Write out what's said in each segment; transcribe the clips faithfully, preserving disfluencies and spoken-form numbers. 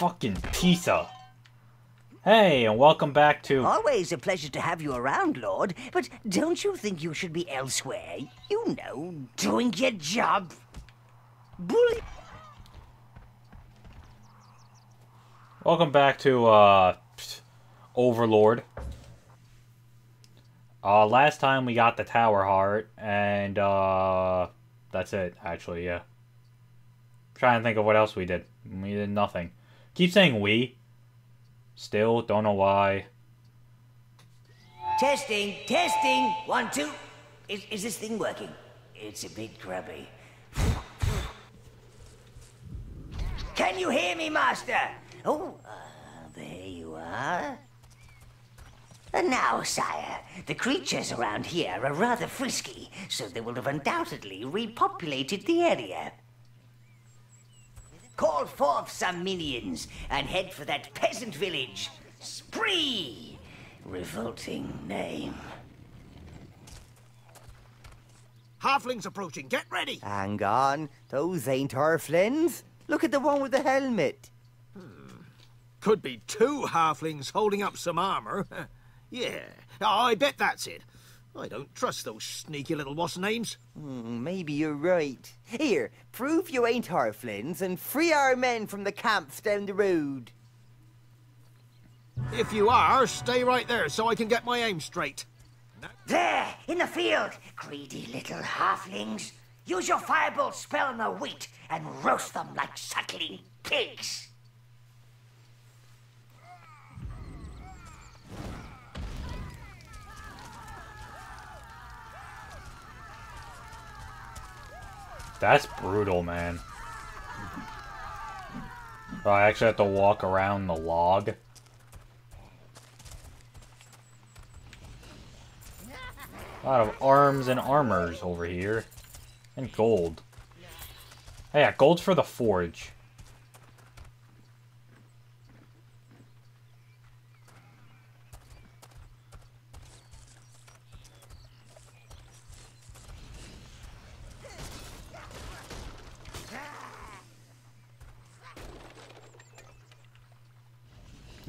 Fucking pizza. Hey, and welcome back to... Always a pleasure to have you around, Lord. But don't you think you should be elsewhere? You know, doing your job. Bully... Welcome back to, uh... Overlord. Uh, last time we got the Tower Heart, and, uh... that's it, actually, yeah. I'm trying to think of what else we did. We did nothing. Keep saying we. Still, don't know why. Testing, testing. One, two. Is, is this thing working? It's a bit grubby. Can you hear me, Master? Oh, uh, there you are. And now, sire, the creatures around here are rather frisky, so they will have undoubtedly repopulated the area. Call forth some minions and head for that peasant village. Spree! Revolting name. Halflings approaching, get ready! Hang on, those ain't halflings. Look at the one with the helmet. Hmm. Could be two halflings holding up some armor. Yeah, I bet that's it. I don't trust those sneaky little what's-names. Mm, maybe you're right. Here, prove you ain't halflings and free our men from the camps down the road. If you are, stay right there so I can get my aim straight. No. There, in the field, greedy little halflings. Use your fireball spell on the wheat and roast them like suckling pigs. That's brutal, man. Oh, I actually have to walk around the log. A lot of arms and armors over here. And gold. Oh, yeah, gold's for the forge.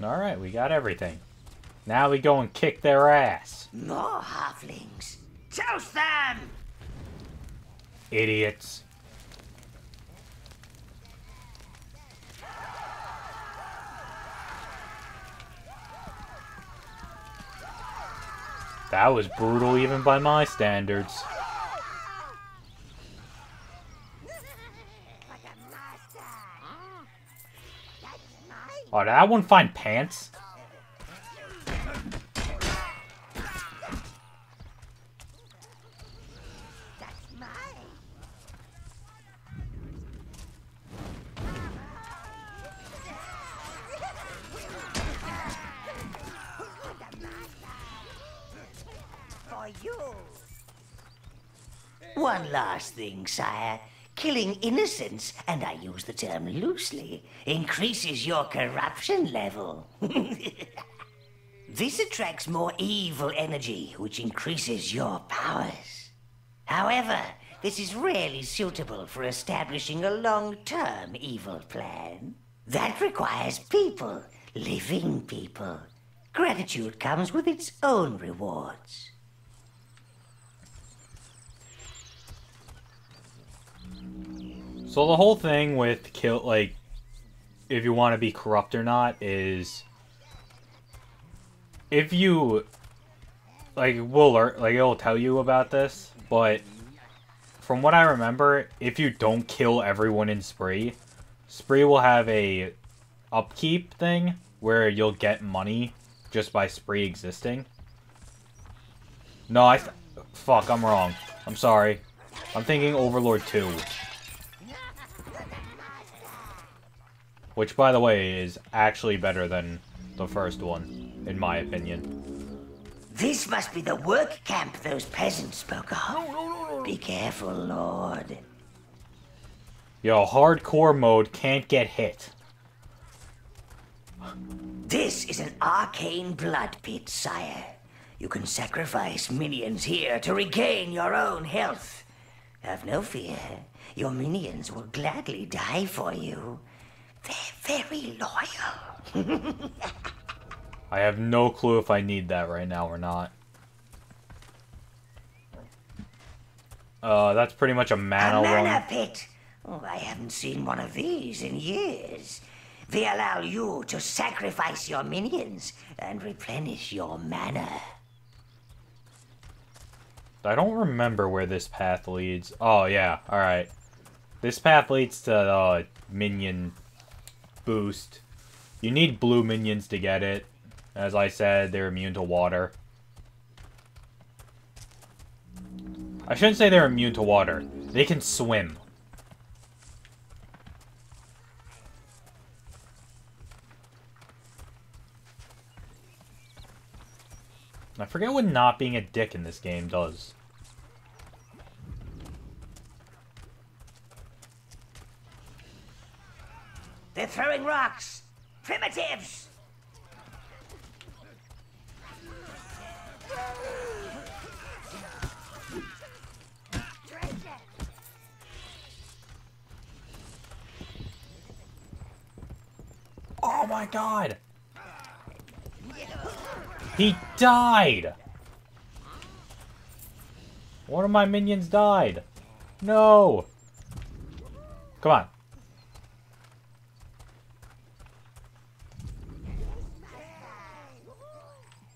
Alright, we got everything. Now we go and kick their ass. More halflings. Toast them! Idiots. That was brutal even by my standards. Oh, did that one find pants? That's mine. For you. One last thing, sire. Killing innocents, and I use the term loosely, increases your corruption level. This attracts more evil energy, which increases your powers. However, this is rarely suitable for establishing a long-term evil plan. That requires people, living people. Gratitude comes with its own rewards. So the whole thing with kill, like, if you want to be corrupt or not, is if you, like, we'll learn, like, it'll tell you about this, but from what I remember, if you don't kill everyone in Spree, Spree will have a upkeep thing where you'll get money just by Spree existing. No, I, th fuck, I'm wrong. I'm sorry. I'm thinking Overlord two. Which, by the way, is actually better than the first one, in my opinion. This must be the work camp those peasants spoke of. Be careful, Lord. Yo, hardcore mode can't get hit. This is an arcane blood pit, sire. You can sacrifice minions here to regain your own health. Have no fear. Your minions will gladly die for you. They're very loyal. I have no clue if I need that right now or not. Uh, that's pretty much a mana, a mana one. Pit. Oh, I haven't seen one of these in years. They allow you to sacrifice your minions and replenish your mana. I don't remember where this path leads. Oh, yeah. Alright. This path leads to uh, minion boost. You need blue minions to get it. As I said, they're immune to water. I shouldn't say they're immune to water. They can swim. I forget what not being a dick in this game does. They're throwing rocks! Primitives! Oh my god! He died! One of my minions died. No! Come on.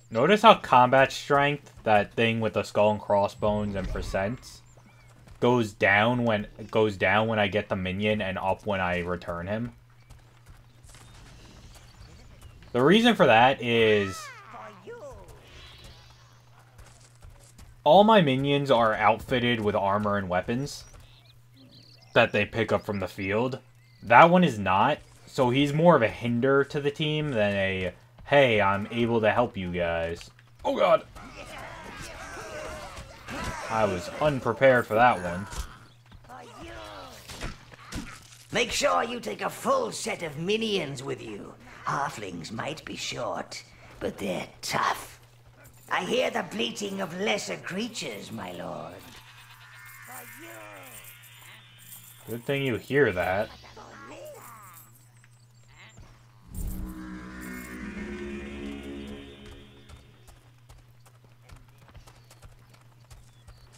Notice how combat strength, that thing with the skull and crossbones and percents, goes down when goes down when I get the minion and up when I return him. The reason for that is all my minions are outfitted with armor and weapons that they pick up from the field. That one is not, so he's more of a hinder to the team than a, hey, I'm able to help you guys. Oh god! I was unprepared for that one. Make sure you take a full set of minions with you. Halflings might be short, but they're tough. I hear the bleating of lesser creatures, my lord. Good thing you hear that.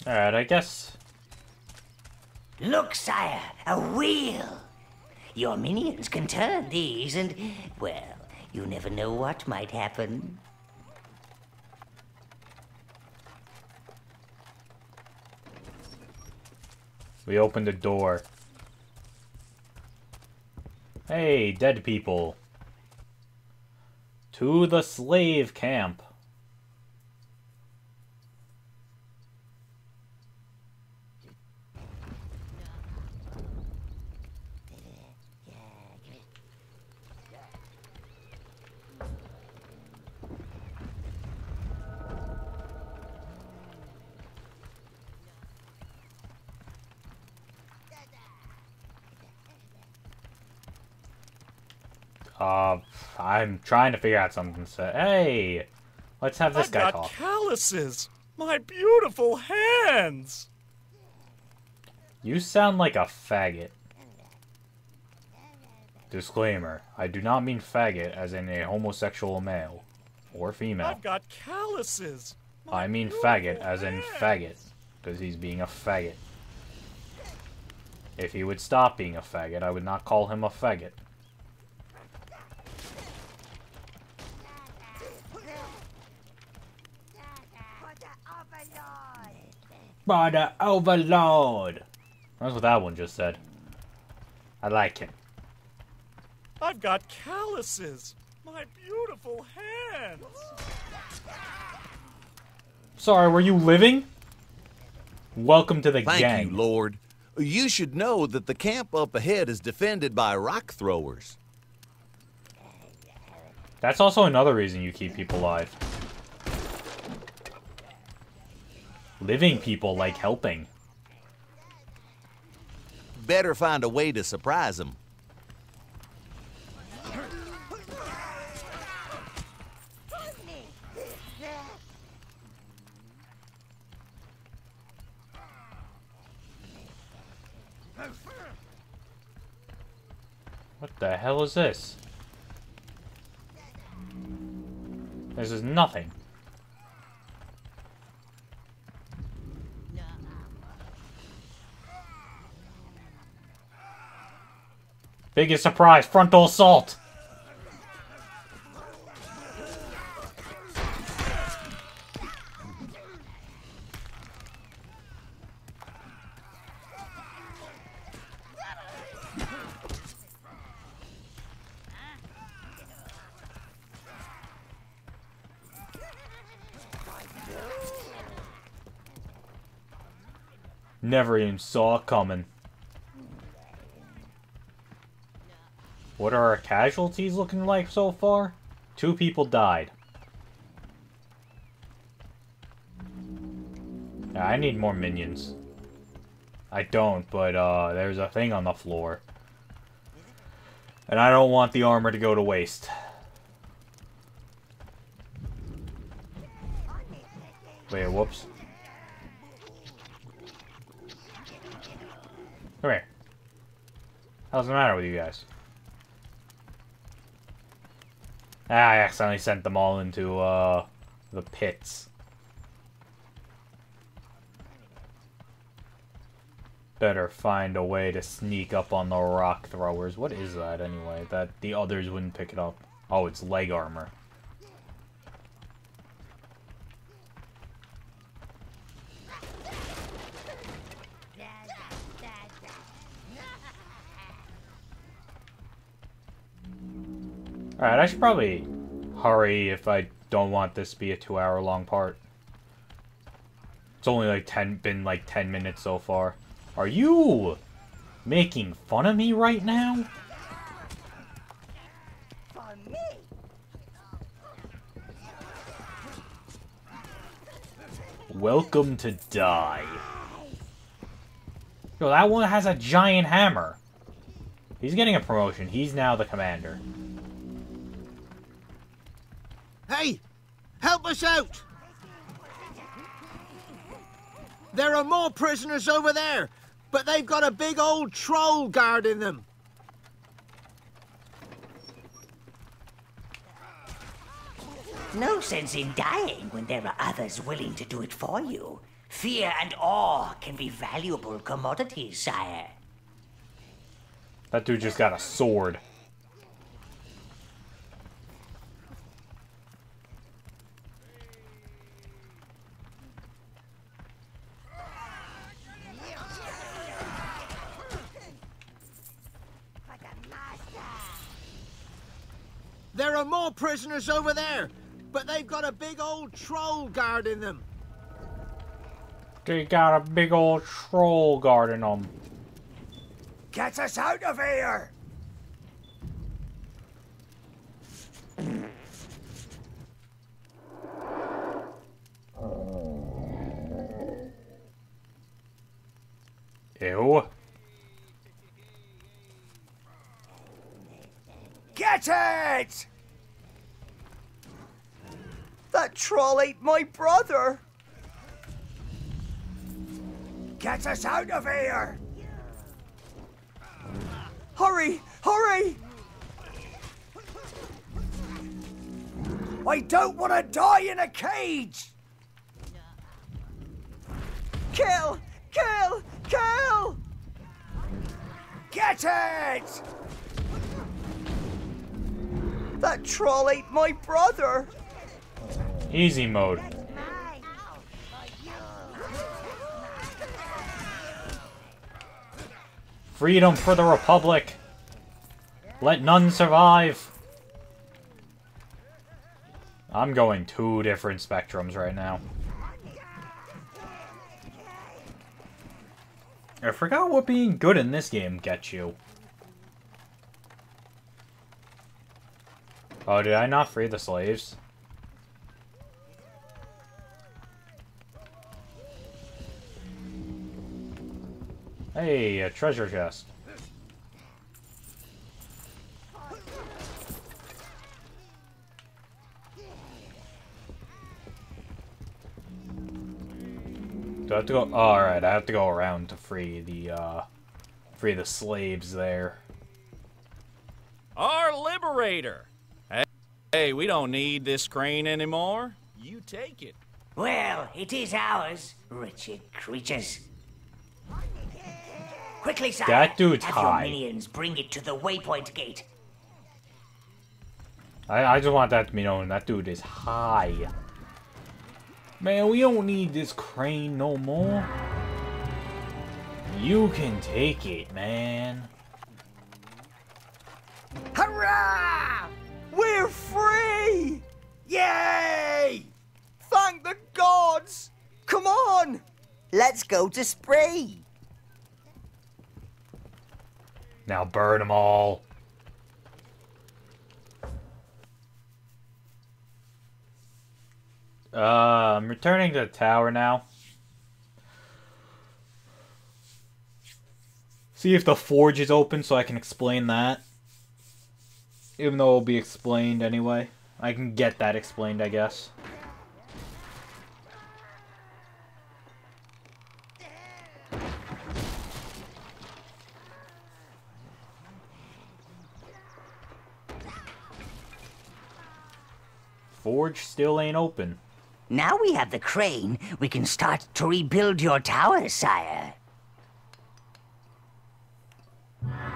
Alright, I guess. Look, sire, a wheel! Your minions can turn these and, well, you never know what might happen. We opened the door. Hey, dead people. To the slave camp. Uh, I'm trying to figure out something, so hey, let's have this I've guy got talk. Calluses, my beautiful hands. You sound like a faggot. Disclaimer: I do not mean faggot as in a homosexual male or female. I've got calluses. I mean faggot hands. As in faggot, because he's being a faggot. If he would stop being a faggot, I would not call him a faggot. By the Overlord! That's what that one just said. I like him. I've got calluses! My beautiful hands! Sorry, were you living? Welcome to the gang. Thank you, Lord. You should know that the camp up ahead is defended by rock throwers. That's also another reason you keep people alive. Living people like helping. Better find a way to surprise them. What the hell is this? This is nothing. Biggest surprise, frontal assault! Never even saw it coming. What are our casualties looking like so far? Two people died. I need more minions. I don't, but uh, there's a thing on the floor. And I don't want the armor to go to waste. Wait, whoops. Come here. How's the matter with you guys? Ah, I accidentally sent them all into, uh, the pits. Better find a way to sneak up on the rock throwers. What is that, anyway? That the others wouldn't pick it up. Oh, it's leg armor. Alright, I should probably hurry if I don't want this to be a two-hour long part. It's only like ten, been like ten minutes so far. Are you making fun of me right now? Welcome to die. Yo, that one has a giant hammer. He's getting a promotion. He's now the commander. Hey! Help us out! There are more prisoners over there, but they've got a big old troll guarding them. No sense in dying when there are others willing to do it for you. Fear and awe can be valuable commodities, sire. That dude just got a sword. There are more prisoners over there, but they've got a big old troll guarding them. They got a big old troll guarding them. Get us out of here! Ew. Get it! That troll ate my brother! Get us out of here! Hurry! Hurry! I don't want to die in a cage! Kill! Kill! Kill! Get it! That troll ate my brother! Easy mode. Freedom for the Republic! Let none survive! I'm going two different spectrums right now. I forgot what being good in this game gets you. Oh, did I not free the slaves? Hey, a treasure chest. Do I have to go? Oh, all right, I have to go around to free the uh, free the slaves there. liberator. Hey, hey, we don't need this crane anymore. You take it. Well, it is ours, wretched creatures. Quickly, sire. That dude's have high. Your minions bring it to the waypoint gate. I, I just want that to be known. That dude is high. Man, we don't need this crane no more. You can take it, man. Hurrah! We're free! Yay! Thank the gods! Come on! Let's go to Spree. Now burn them all. Uh, I'm returning to the tower now. See if the forge is open so I can explain that. Even though it'll be explained anyway. I can get that explained, I guess. Forge still ain't open. Now we have the crane, we can start to rebuild your tower, sire.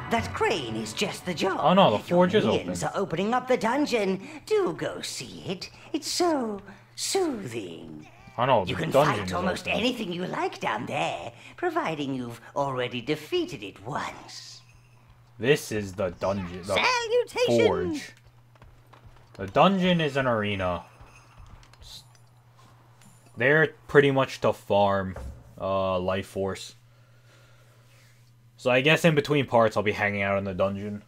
That crane is just the job. Oh no, the forge is open. Are opening up the dungeon. Do go see it. It's so soothing. Oh no, the you can fight almost open. Anything you like down there, providing you've already defeated it once. This is the dungeon. The Salutation. Forge. The dungeon is an arena. They're pretty much to farm uh, life force. So I guess in between parts I'll be hanging out in the dungeon.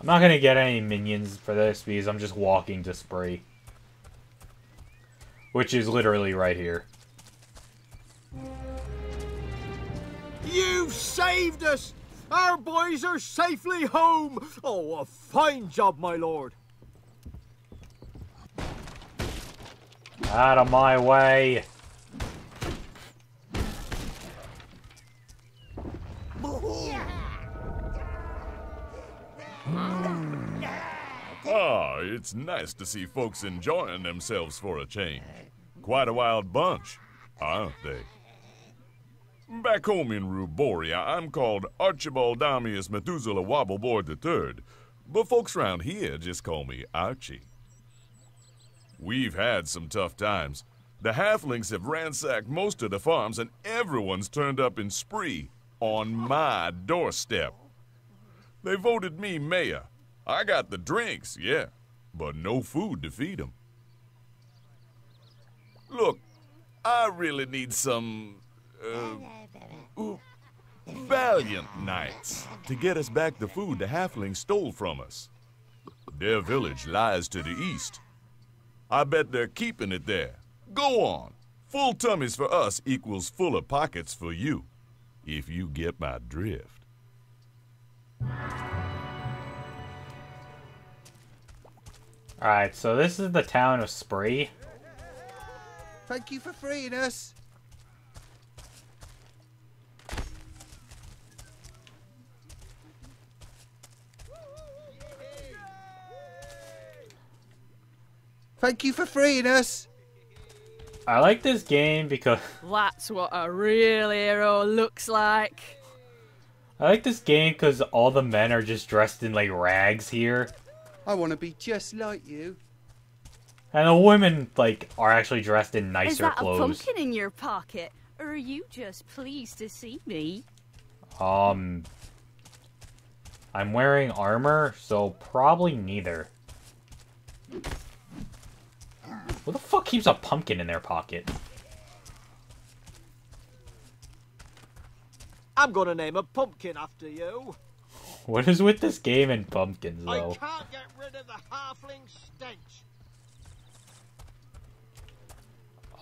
I'm not going to get any minions for this because I'm just walking to Spree. Which is literally right here. You've saved us! Our boys are safely home! Oh, a fine job, my lord! Out of my way! Ah, it's nice to see folks enjoying themselves for a change. Quite a wild bunch, aren't they? Back home in Ruboria, I'm called Archibald Methuselah Wobbleboard the third, but folks around here just call me Archie. We've had some tough times. The halflings have ransacked most of the farms and everyone's turned up in Spree on my doorstep. They voted me mayor. I got the drinks, yeah, but no food to feed them. Look, I really need some... Uh, ooh, valiant knights to get us back the food the halflings stole from us. Their village lies to the east. I bet they're keeping it there. Go on. Full tummies for us equals fuller pockets for you, if you get my drift. Alright, so this is the town of Spree. Thank you for freeing us. Thank you for freeing us. I like this game because... That's what a real hero looks like. I like this game because all the men are just dressed in like rags here. I want to be just like you. And the women like are actually dressed in nicer clothes. Is that clothes. A pumpkin in your pocket? Or are you just pleased to see me? Um... I'm wearing armor, so probably neither. Who the fuck keeps a pumpkin in their pocket? I'm gonna name a pumpkin after you. What is with this game and pumpkins, though? I can't get rid of the halfling stench.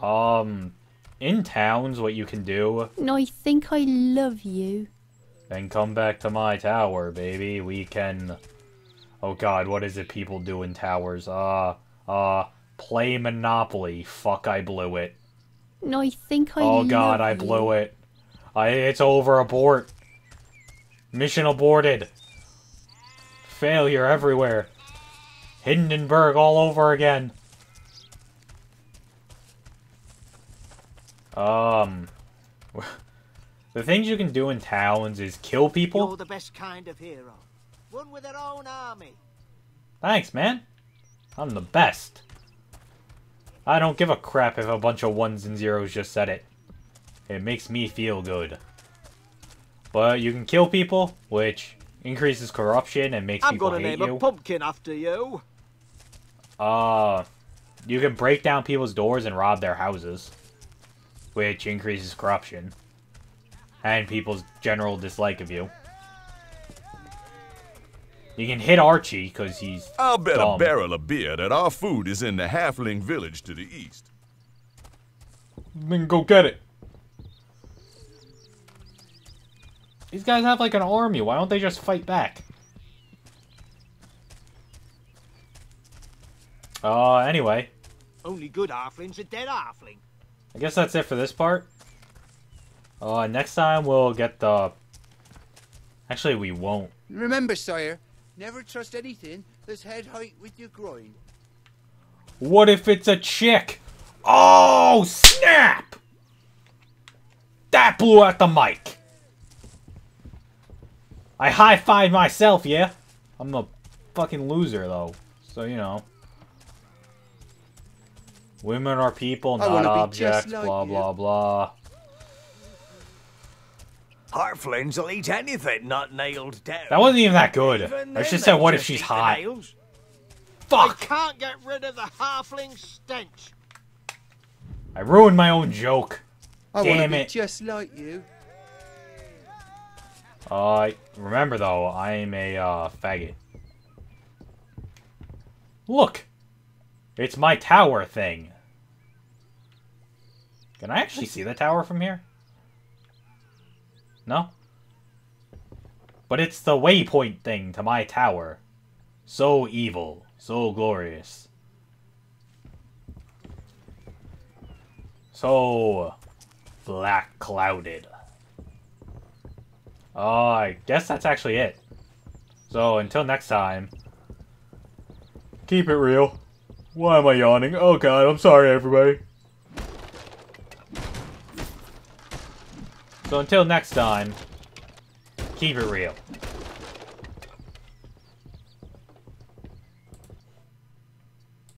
Um, in towns, what you can do? I think I love you. Then come back to my tower, baby. We can... Oh god, what is it people do in towers? Uh, uh, play Monopoly. Fuck, I blew it. No, I think I Oh god, I blew it. I, it's over, abort. Mission aborted. Failure everywhere. Hindenburg all over again. Um... The things you can do in towns is kill people. You're the best kind of hero. One with their own army. Thanks, man. I'm the best. I don't give a crap if a bunch of ones and zeros just said it. It makes me feel good. But you can kill people, which increases corruption and makes people hate you. I'm gonna name a pumpkin after you. Uh, you can break down people's doors and rob their houses, which increases corruption. And people's general dislike of you. You can hit Archie, because he's I'll bet dumb. a barrel of beer that our food is in the halfling village to the east. Then go get it. These guys have, like, an army. Why don't they just fight back? Uh, anyway. Only good halfling's a dead halfling. I guess that's it for this part. Uh, next time we'll get the... Actually, we won't. Remember, sire, never trust anything that's head height with your groin. What if it's a chick? Oh, snap! That blew out the mic. I high-fived myself, yeah? I'm a fucking loser, though. So, you know. Women are people, not objects, like blah, blah, blah, blah. Halflings will eat anything not nailed down. That wasn't even that good. Even I should said, what if she's hot? Nails. Fuck! I can't get rid of the halfling stench. I ruined my own joke. I Damn be it! Just like you. Uh, remember though, I am a uh, faggot. Look, it's my tower thing. Can I actually see the tower from here? No? But it's the waypoint thing to my tower. So evil. So glorious. So... black clouded. Oh, uh, I guess that's actually it. So, until next time... keep it real. Why am I yawning? Oh god, I'm sorry everybody. So until next time, keep it real.